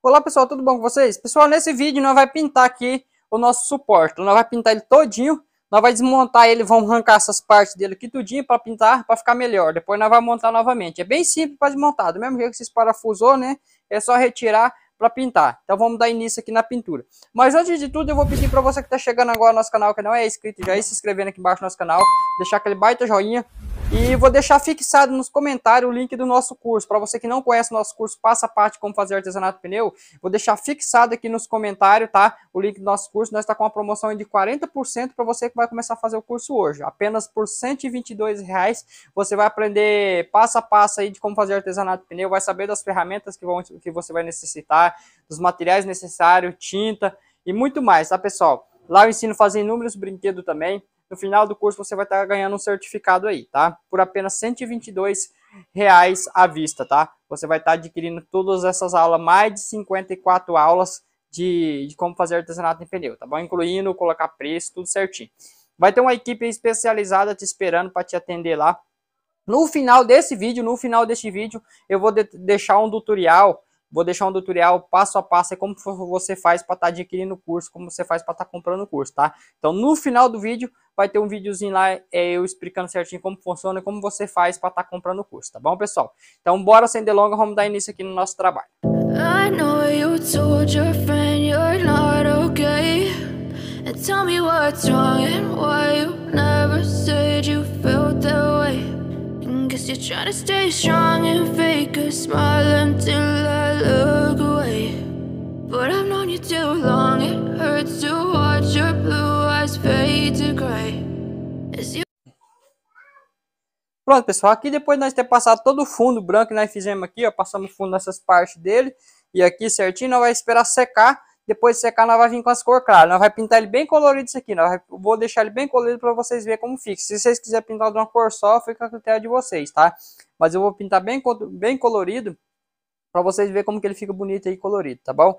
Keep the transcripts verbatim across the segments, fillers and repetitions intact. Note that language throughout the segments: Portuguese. Olá pessoal, tudo bom com vocês? Pessoal, nesse vídeo nós vamos pintar aqui o nosso suporte. Nós vamos pintar ele todinho, nós vamos desmontar ele, vamos arrancar essas partes dele aqui tudinho para pintar, para ficar melhor. Depois nós vamos montar novamente. É bem simples para desmontar, do mesmo jeito que esses parafusou, né? É só retirar para pintar. Então vamos dar início aqui na pintura. Mas antes de tudo eu vou pedir para você que está chegando agora no nosso canal, que não é inscrito, já ir se inscrevendo aqui embaixo no nosso canal, deixar aquele baita joinha. E vou deixar fixado nos comentários o link do nosso curso. Para você que não conhece o nosso curso passo a passo como fazer artesanato pneu, vou deixar fixado aqui nos comentários, tá? O link do nosso curso. Nós está com uma promoção de quarenta por cento para você que vai começar a fazer o curso hoje. Apenas por cento e vinte e dois reais você vai aprender passo a passo aí de como fazer artesanato pneu, vai saber das ferramentas que, vão, que você vai necessitar, dos materiais necessários, tinta e muito mais, tá pessoal? Lá eu ensino a fazer inúmeros brinquedos também. No final do curso você vai estar ganhando um certificado aí, tá? Por apenas cento e vinte e dois reais à vista, tá? Você vai estar adquirindo todas essas aulas, mais de cinquenta e quatro aulas de, de como fazer artesanato em pneu, tá bom? Incluindo colocar preço, tudo certinho. Vai ter uma equipe especializada te esperando para te atender lá. No final desse vídeo, no final deste vídeo, eu vou de deixar um tutorial... Vou deixar um tutorial passo a passo, é como você faz para estar tá adquirindo o curso, como você faz para estar tá comprando o curso, tá? Então, no final do vídeo, vai ter um videozinho lá, é, eu explicando certinho como funciona e como você faz para estar tá comprando o curso, tá bom, pessoal? Então, bora sem delonga, vamos dar início aqui no nosso trabalho. I know you told your friend you're not okay. And tell me what's wrong and why you never said you felt that way. Guess you're trying to stay strong and fake a smile until I look away. But I've known you too long, it hurts to watch your blue eyes fade to grey. Pronto, pessoal, aqui depois de nós ter passado todo o fundo branco que nós fizemos aqui, ó, passamos o fundo nessas partes dele, e aqui certinho nós vamos esperar secar. Depois de secar, nós vai vir com as cores claras. Nós vai pintar ele bem colorido isso aqui. Nós vai, vou deixar ele bem colorido para vocês verem como fica. Se vocês quiserem pintar de uma cor só, fica a critério de vocês, tá? Mas eu vou pintar bem, bem colorido para vocês verem como que ele fica bonito e colorido, tá bom?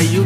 you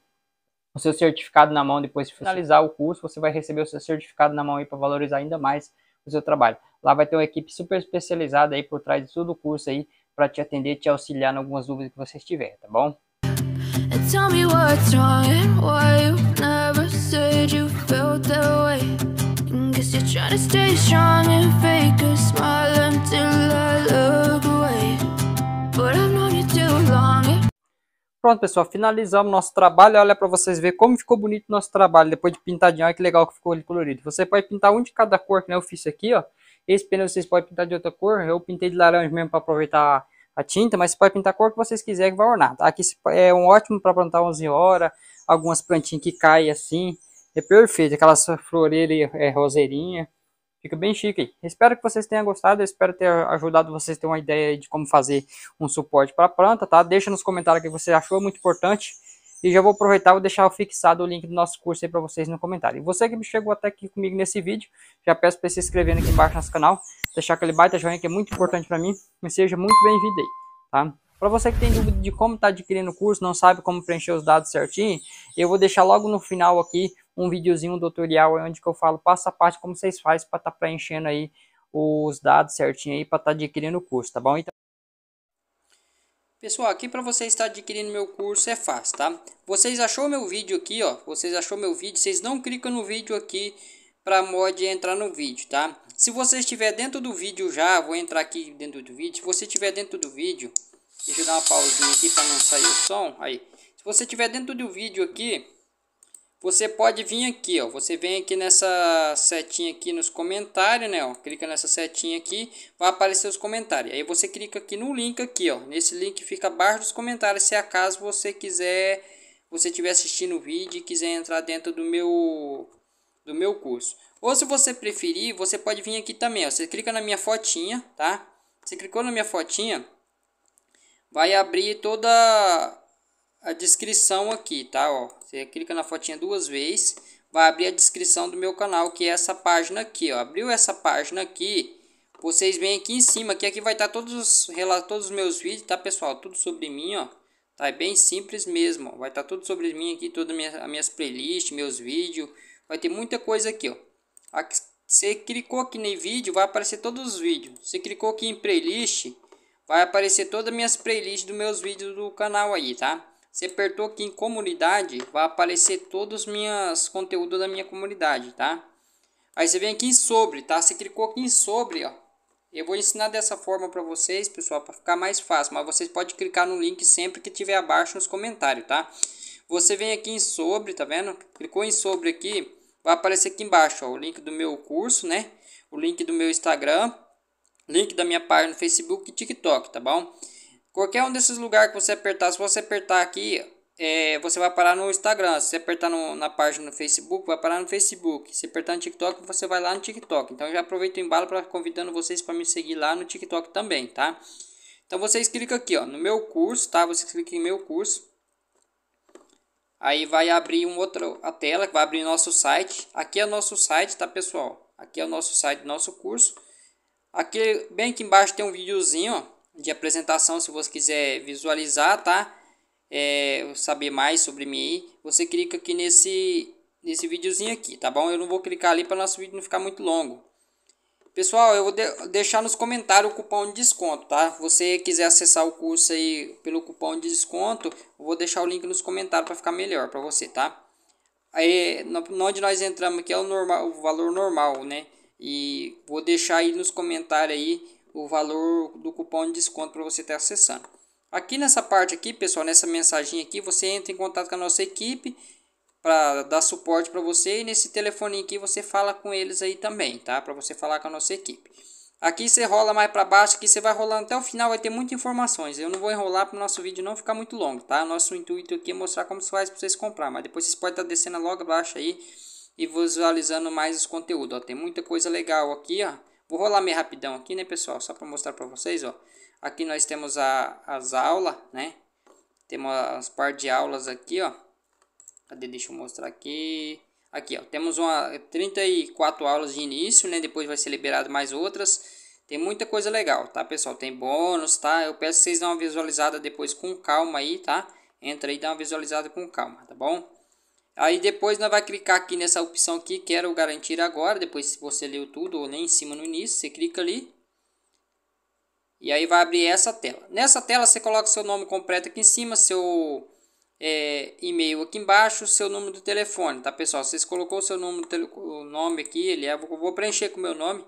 o seu certificado na mão. Depois de finalizar o curso, você vai receber o seu certificado na mão aí para valorizar ainda mais o seu trabalho. Lá vai ter uma equipe super especializada aí por trás de todo o curso aí para te atender, te auxiliar em algumas dúvidas que você tiver, tá bom? Tell me what's wrong and why you never said you felt that way. Guess you're trying to stay strong and fake a smile until I look away. But I've known you too long. Pronto, pessoal, finalizamos nosso trabalho. Olha para vocês verem como ficou bonito o nosso trabalho depois de pintadinho. Olha que legal que ficou ele colorido. Você pode pintar um de cada cor, que nem eu fiz aqui, ó. Esse pneu vocês podem pintar de outra cor. Eu pintei de laranja mesmo para aproveitar a tinta, mas você pode pintar a cor que vocês quiserem que vai ornar, tá? Aqui é um ótimo para plantar onze horas, algumas plantinhas que caem assim, é perfeito, aquelas floreiras, é, roseirinha, Fica bem chique. Espero que vocês tenham gostado. Espero ter ajudado vocês a ter uma ideia de como fazer um suporte para a planta, tá? Deixa nos comentários o que você achou, muito importante. E já vou aproveitar e vou deixar fixado o link do nosso curso aí para vocês no comentário. E você que chegou até aqui comigo nesse vídeo, já peço para se inscrever aqui embaixo no nosso canal. Deixar aquele baita joinha que é muito importante para mim. Me seja muito bem-vindo aí, tá? Para você que tem dúvida de como tá adquirindo o curso, não sabe como preencher os dados certinho, eu vou deixar logo no final aqui um videozinho, um tutorial, onde que eu falo passo a passo como vocês fazem para estar tá preenchendo aí os dados certinho aí para estar tá adquirindo o curso, tá bom? Então... pessoal, aqui para você estar adquirindo meu curso é fácil, tá? Vocês achou meu vídeo aqui, ó. Vocês achou meu vídeo, vocês não clicam no vídeo aqui para a mod entrar no vídeo, tá? Se você estiver dentro do vídeo já, vou entrar aqui dentro do vídeo. Se você estiver dentro do vídeo, deixa eu dar uma pausinha aqui para não sair o som. Aí, se você estiver dentro do vídeo aqui, você pode vir aqui, ó. Você vem aqui nessa setinha aqui nos comentários, né? Ó, clica nessa setinha aqui, vai aparecer os comentários. Aí você clica aqui no link aqui, ó. Nesse link fica abaixo dos comentários, se acaso você quiser, você estiver assistindo o vídeo e quiser entrar dentro do meu do meu curso. Ou se você preferir, você pode vir aqui também, ó. Você clica na minha fotinha, tá? Você clicou na minha fotinha, vai abrir toda a descrição aqui, tá? Ó, você clica na fotinha duas vezes, vai abrir a descrição do meu canal, que é essa página aqui, ó. Abriu essa página aqui, vocês vêm aqui em cima, que aqui vai estar todos os relatos, todos os meus vídeos, tá, pessoal? Tudo sobre mim, ó. Tá, é bem simples mesmo, ó. Vai estar tudo sobre mim aqui, todas minha, as minhas playlists, meus vídeos, vai ter muita coisa aqui, ó. Aqui, você clicou aqui no vídeo, vai aparecer todos os vídeos. Você clicou aqui em playlist, vai aparecer todas as minhas playlists dos meus vídeos do canal aí, tá? Você apertou aqui em comunidade, vai aparecer todos os meus conteúdos da minha comunidade, tá? Aí você vem aqui em sobre, tá? Você clicou aqui em sobre, ó. Eu vou ensinar dessa forma para vocês, pessoal, para ficar mais fácil. Mas vocês podem clicar no link sempre que tiver abaixo nos comentários, tá? Você vem aqui em sobre, tá vendo? Clicou em sobre aqui, vai aparecer aqui embaixo, ó. O link do meu curso, né? O link do meu Instagram, link da minha página no Facebook e TikTok, tá bom? Qualquer um desses lugares que você apertar, se você apertar aqui, é, você vai parar no Instagram. Se você apertar no, na página no Facebook, vai parar no Facebook. Se apertar no TikTok, você vai lá no TikTok. Então, eu já aproveito o embalo para convidando vocês para me seguir lá no TikTok também, tá? Então, vocês clicam aqui, ó, no meu curso, tá? Vocês clicam em meu curso. Aí, vai abrir um outro, a tela, que vai abrir nosso site. Aqui é o nosso site, tá, pessoal? Aqui é o nosso site, nosso curso. Aqui, bem aqui embaixo, tem um videozinho, ó, de apresentação, se você quiser visualizar, tá? É, saber mais sobre mim, você clica aqui nesse nesse videozinho aqui, tá bom? Eu não vou clicar ali para nosso vídeo não ficar muito longo. Pessoal, eu vou de deixar nos comentários o cupom de desconto, tá? Se você quiser acessar o curso aí pelo cupom de desconto, eu vou deixar o link nos comentários para ficar melhor para você, tá? Aí, no, onde nós entramos aqui é o normal, o valor normal, né? E vou deixar aí nos comentários aí o valor do cupom de desconto para você estar acessando. Aqui nessa parte aqui, pessoal, nessa mensagem aqui, você entra em contato com a nossa equipe para dar suporte para você. E nesse telefoninho aqui você fala com eles aí também, tá? Para você falar com a nossa equipe. Aqui você rola mais para baixo, aqui você vai rolando até o final, vai ter muitas informações. Eu não vou enrolar para o nosso vídeo não ficar muito longo, tá? Nosso intuito aqui é mostrar como se faz para vocês comprar, mas depois vocês podem estar descendo logo abaixo aí e visualizando mais os conteúdos, ó. Tem muita coisa legal aqui, ó. Vou rolar meio rapidão aqui, né, pessoal? Só para mostrar para vocês, ó. Aqui nós temos a, as aulas, né? Temos as partes de aulas aqui, ó. Cadê? Deixa eu mostrar aqui. Aqui, ó. Temos uma, trinta e quatro aulas de início, né? Depois vai ser liberado mais outras. Tem muita coisa legal, tá, pessoal? Tem bônus, tá? Eu peço que vocês dão uma visualizada depois com calma aí, tá? Entra aí e dá uma visualizada com calma, tá bom? Aí depois nós vai clicar aqui nessa opção aqui, quero garantir agora, depois se você leu tudo ou nem em cima no início, você clica ali. E aí vai abrir essa tela. Nessa tela você coloca seu nome completo aqui em cima, seu é, e-mail aqui embaixo, seu número do telefone, tá, pessoal? Vocês colocou seu nome, o nome aqui, ele é, eu vou preencher com o meu nome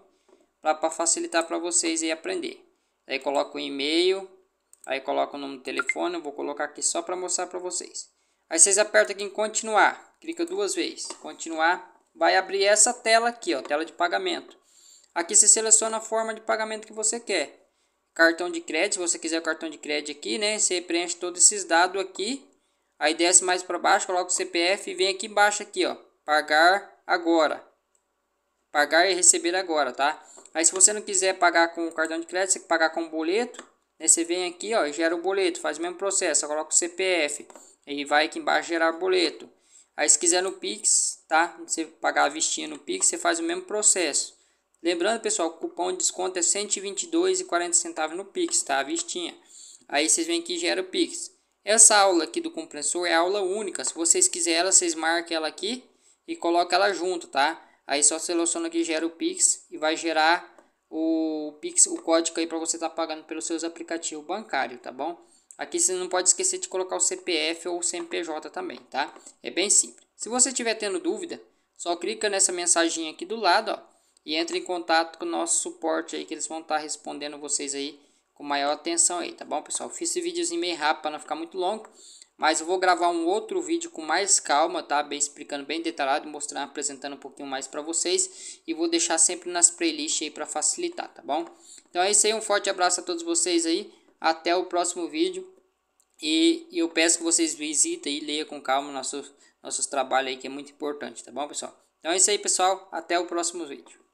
para facilitar para vocês aí aprender. Aí coloca o e-mail, aí coloca o nome do telefone, eu vou colocar aqui só para mostrar para vocês. Aí vocês apertam aqui em continuar, clica duas vezes, continuar, vai abrir essa tela aqui, ó, tela de pagamento. Aqui você seleciona a forma de pagamento que você quer. Cartão de crédito, se você quiser o cartão de crédito aqui, né, você preenche todos esses dados aqui. Aí desce mais para baixo, coloca o C P F e vem aqui embaixo aqui, ó, pagar agora. pagar e receber agora, tá? Aí se você não quiser pagar com o cartão de crédito, você tem que pagar com o boleto, né? Você vem aqui, ó, e gera o boleto, faz o mesmo processo, só coloca o C P F e vai aqui embaixo gerar boleto. Aí se quiser no Pix, tá? Você pagar a vistinha no Pix, você faz o mesmo processo. Lembrando, pessoal, o cupom de desconto é cento e vinte e dois reais e quarenta centavos no Pix, tá? A vistinha. Aí vocês vêm aqui e gera o Pix. Essa aula aqui do compressor é aula única. Se vocês quiserem ela, vocês marcam ela aqui e colocam ela junto, tá? Aí só seleciona aqui, gera o Pix e vai gerar o Pix, o código aí para você estar tá pagando pelos seus aplicativos bancários, tá bom? Aqui você não pode esquecer de colocar o C P F ou o C N P J também, tá? É bem simples. Se você estiver tendo dúvida, só clica nessa mensagem aqui do lado, ó, e entra em contato com o nosso suporte aí, que eles vão estar tá respondendo vocês aí com maior atenção aí, tá bom, pessoal? Fiz esse videozinho meio rápido para não ficar muito longo, mas eu vou gravar um outro vídeo com mais calma, tá? Bem explicando, bem detalhado, mostrando, apresentando um pouquinho mais para vocês, e vou deixar sempre nas playlists aí para facilitar, tá bom? Então é isso aí, um forte abraço a todos vocês aí. Até o próximo vídeo, e, e eu peço que vocês visitem e leiam com calma nossos, nossos trabalhos aí, que é muito importante, tá bom, pessoal? Então é isso aí, pessoal, até o próximo vídeo.